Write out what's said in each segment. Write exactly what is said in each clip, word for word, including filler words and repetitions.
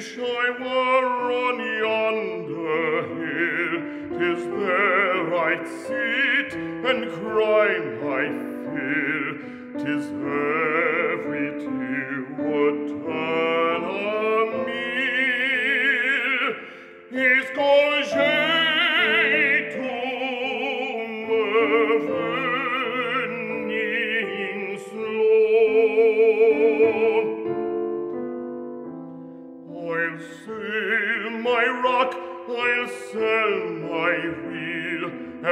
wish I were on yonder hill, 'tis there I'd sit and cry my fill, 'tis every tear would turn a meal. His congé tout me venin slow. I'll sell my rock, I'll sell my wheel,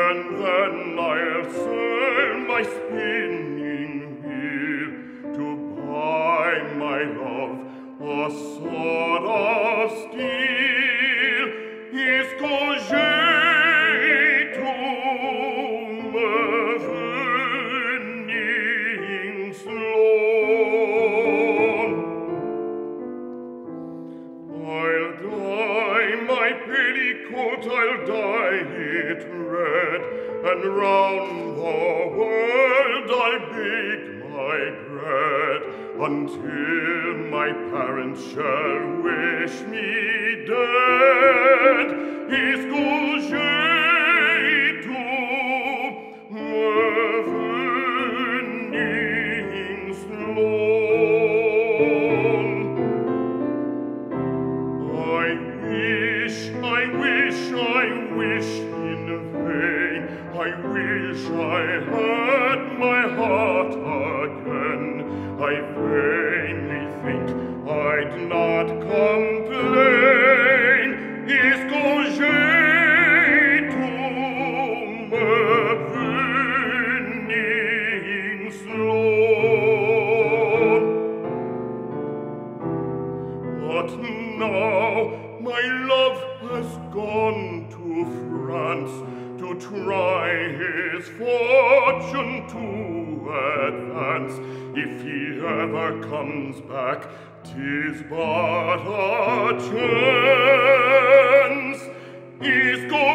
and then I'll sell my spinning wheel to buy my love a sword of steel. His congé tout me venin slow. I'll dye my petticoat, I'll dye it red, and round the world I'll bake my bread, until my parents shall wish me dead. His congé tout me venin slow. I wish, I wish, I wish in vain, I wish I had my heart again. I vainly think I'd not complain. His congé tout me venin slow. But now my love has gone to France to try his fortune to advance. If he ever comes back, 'tis but a chance. He's